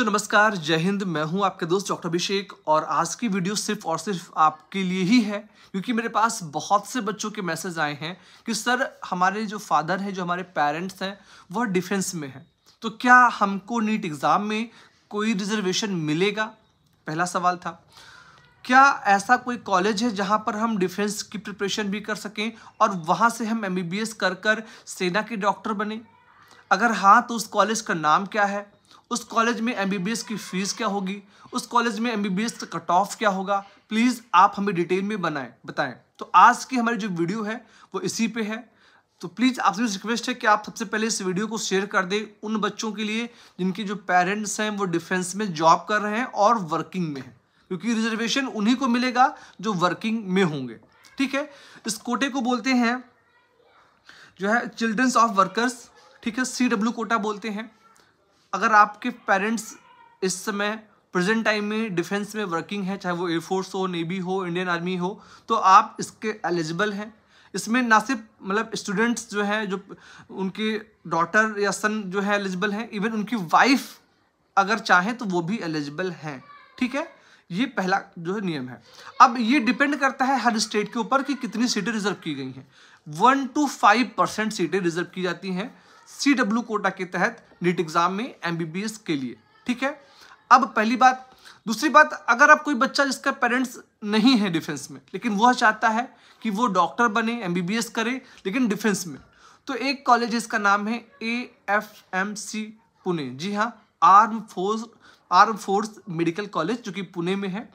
नमस्कार, जय हिंद। मैं हूं आपके दोस्त डॉक्टर अभिषेक और आज की वीडियो सिर्फ और सिर्फ आपके लिए ही है, क्योंकि मेरे पास बहुत से बच्चों के मैसेज आए हैं कि सर हमारे जो फादर हैं, जो हमारे पेरेंट्स हैं, वह डिफेंस में हैं, तो क्या हमको नीट एग्ज़ाम में कोई रिजर्वेशन मिलेगा? पहला सवाल था। क्या ऐसा कोई कॉलेज है जहाँ पर हम डिफेंस की प्रिपरेशन भी कर सकें और वहाँ से हम MBBS कर सेना के डॉक्टर बने? अगर हाँ, तो उस कॉलेज का नाम क्या है, उस कॉलेज में MBBS की फ़ीस क्या होगी, उस कॉलेज में MBBS का कट ऑफ क्या होगा, प्लीज़ आप हमें डिटेल में बताएं। तो आज की हमारी जो वीडियो है वो इसी पे है, तो प्लीज़ आपसे रिक्वेस्ट है कि आप सबसे पहले इस वीडियो को शेयर कर दें उन बच्चों के लिए जिनके जो पेरेंट्स हैं वो डिफेंस में जॉब कर रहे हैं और वर्किंग में हैं, क्योंकि रिजर्वेशन उन्हीं को मिलेगा जो वर्किंग में होंगे। ठीक है, इस कोटे को बोलते हैं जो है चिल्ड्रंस ऑफ वर्कर्स, ठीक है, CW कोटा बोलते हैं। अगर आपके पेरेंट्स इस समय प्रेजेंट टाइम में डिफेंस में वर्किंग है, चाहे वो एयरफोर्स हो, नेवी हो, इंडियन आर्मी हो, तो आप इसके एलिजिबल हैं। इसमें ना सिर्फ मतलब स्टूडेंट्स जो हैं, जो उनके डॉटर या सन जो है एलिजिबल हैं, इवन उनकी वाइफ अगर चाहें तो वो भी एलिजिबल हैं। ठीक है, ये पहला जो है नियम है। अब ये डिपेंड करता है हर स्टेट के ऊपर कि कितनी सीटें रिजर्व की गई हैं। 1 to 5% सीटें रिजर्व की जाती हैं CW कोटा के तहत नीट एग्ज़ाम में MBBS के लिए। ठीक है, अब पहली बात। दूसरी बात, अगर आप कोई बच्चा जिसका पेरेंट्स नहीं है डिफेंस में, लेकिन वह चाहता है कि वो डॉक्टर बने, MBBS करे, लेकिन डिफेंस में, तो एक कॉलेज इसका नाम है AFMC पुणे। जी हाँ, आर्म फोर्स मेडिकल कॉलेज जो कि पुणे में है।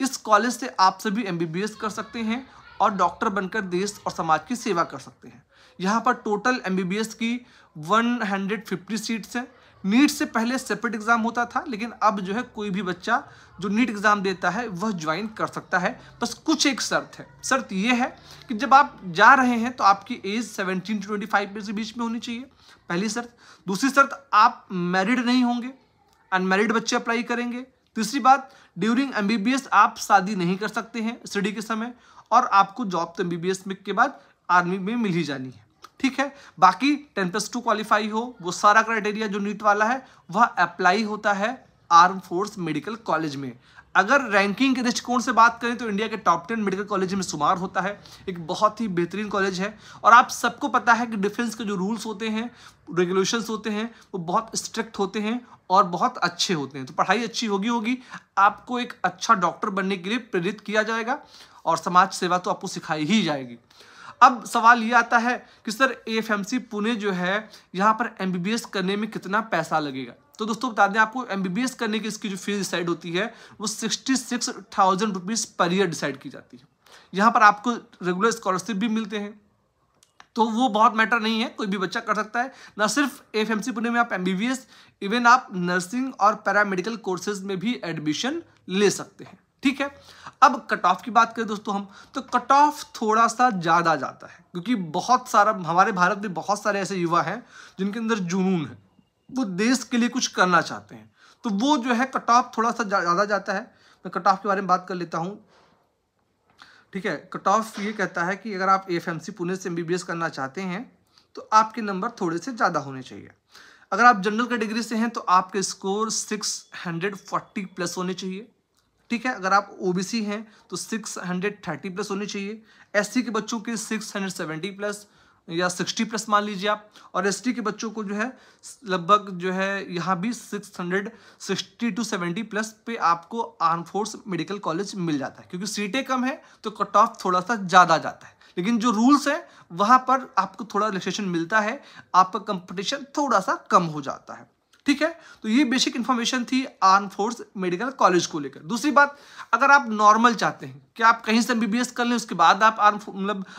इस कॉलेज से आप सभी MBBS कर सकते हैं और डॉक्टर बनकर देश और समाज की सेवा कर सकते हैं। यहाँ पर टोटल MBBS की 150 सीट्स हैं। नीट से पहले सेपरेट एग्ज़ाम होता था, लेकिन अब जो है कोई भी बच्चा जो नीट एग्ज़ाम देता है वह ज्वाइन कर सकता है। बस कुछ एक शर्त है। शर्त ये है कि जब आप जा रहे हैं तो आपकी एज 17 to 25 के बीच में होनी चाहिए, पहली शर्त। दूसरी शर्त, आप मैरिड नहीं होंगे, अनमैरिड बच्चे अप्लाई करेंगे। तीसरी बात, ड्यूरिंग MBBS आप शादी नहीं कर सकते हैं स्टडी के समय, और आपको जॉब तो MBBS के बाद आर्मी में मिल ही जानी है। ठीक है, बाकी 10+2 क्वालिफाई हो, वो सारा क्राइटेरिया जो नीट वाला है वह अप्लाई होता है आर्म फोर्स मेडिकल कॉलेज में। अगर रैंकिंग के दृष्टिकोण से बात करें तो इंडिया के टॉप 10 मेडिकल कॉलेज में शुमार होता है। एक बहुत ही बेहतरीन कॉलेज है, और आप सबको पता है कि डिफेंस के जो रूल्स होते हैं, रेगुलेशंस होते हैं, वो बहुत स्ट्रिक्ट होते हैं और बहुत अच्छे होते हैं। तो पढ़ाई अच्छी होगी, आपको एक अच्छा डॉक्टर बनने के लिए प्रेरित किया जाएगा और समाज सेवा तो आपको सिखाई ही जाएगी। अब सवाल ये आता है कि सर AFMC पुणे जो है, यहाँ पर MBBS करने में कितना पैसा लगेगा? तो दोस्तों बता दें आपको, MBBS करने की इसकी जो फीस डिसाइड होती है वो 66,000 रुपीज़ पर ईयर डिसाइड की जाती है। यहाँ पर आपको रेगुलर स्कॉलरशिप भी मिलते हैं, तो वो बहुत मैटर नहीं है, कोई भी बच्चा कर सकता है। ना सिर्फ AFMC पुणे में आप MBBS, इवन आप नर्सिंग और पैरामेडिकल कोर्सेज में भी एडमिशन ले सकते हैं। ठीक है, अब कट ऑफ की बात करें दोस्तों हम, तो कट ऑफ थोड़ा सा ज़्यादा जाता है, क्योंकि बहुत सारा हमारे भारत में बहुत सारे ऐसे युवा हैं जिनके अंदर जुनून है, वो देश के लिए कुछ करना चाहते हैं, तो वो जो है कट ऑफ थोड़ा सा ज़्यादा जाता है। मैं कट ऑफ के बारे में बात कर लेता हूँ। ठीक है, कट ऑफ ये कहता है कि अगर आप AFMC पुणे से MBBS करना चाहते हैं तो आपके नंबर थोड़े से ज़्यादा होने चाहिए। अगर आप जनरल कैटेगरी से हैं तो आपके स्कोर 640+ होने चाहिए। ठीक है, अगर आप OBC हैं तो 630+ होने चाहिए। SC के बच्चों के 670+ या 60+ मान लीजिए आप, और ST के बच्चों को जो है लगभग जो है यहाँ भी 660 to 70+ पे आपको आर्म फोर्स मेडिकल कॉलेज मिल जाता है। क्योंकि सीटें कम है तो कट ऑफ थोड़ा सा ज़्यादा जाता है, लेकिन जो रूल्स हैं वहाँ पर आपको थोड़ा रिलैक्सेशन मिलता है, आपका कंपटीशन थोड़ा सा कम हो जाता है। ठीक है, तो ये बेसिक इन्फॉर्मेशन थी आर्म फोर्स मेडिकल कॉलेज को लेकर। दूसरी बात, अगर आप नॉर्मल चाहते हैं कि आप कहीं से MBBS कर लें, उसके बाद आप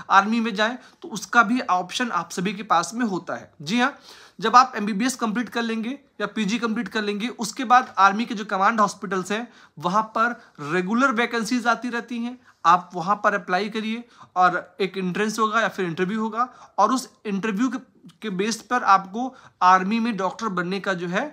आर्मी में जाएं, तो उसका भी ऑप्शन आप सभी के पास में होता है। जी हाँ, जब आप MBBS कंप्लीट कर लेंगे या PG कंप्लीट कर लेंगे, उसके बाद आर्मी के जो कमांड हॉस्पिटल्स हैं वहाँ पर रेगुलर वैकेंसीज आती रहती हैं। आप वहाँ पर अप्लाई करिए और एक एंट्रेंस होगा या फिर इंटरव्यू होगा, और उस इंटरव्यू के बेस पर आपको आर्मी में डॉक्टर बनने का जो है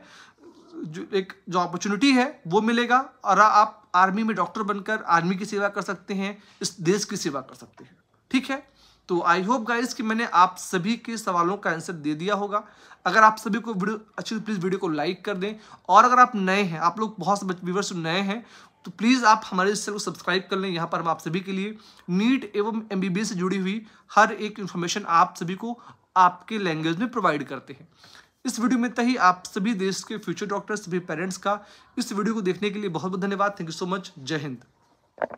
जो अपॉर्चुनिटी है वो मिलेगा, और आप आर्मी में डॉक्टर बनकर आर्मी की सेवा कर सकते हैं, इस देश की सेवा कर सकते हैं। ठीक है, तो आई होप गाइस कि मैंने आप सभी के सवालों का आंसर दे दिया होगा। अगर आप सभी को वीडियो अच्छी तो प्लीज़ वीडियो को लाइक कर दें, और अगर आप नए हैं, आप लोग बहुत से व्यूवर्स नए हैं, तो प्लीज़ आप हमारे चैनल को सब्सक्राइब कर लें। यहाँ पर हम आप सभी के लिए नीट एवं MBBS से जुड़ी हुई हर एक इन्फॉर्मेशन आप सभी को आपके लैंग्वेज में प्रोवाइड करते हैं। इस वीडियो में तही आप सभी देश के फ्यूचर डॉक्टर्स, सभी पेरेंट्स का इस वीडियो को देखने के लिए बहुत बहुत धन्यवाद। Thank you so much. जय हिंद।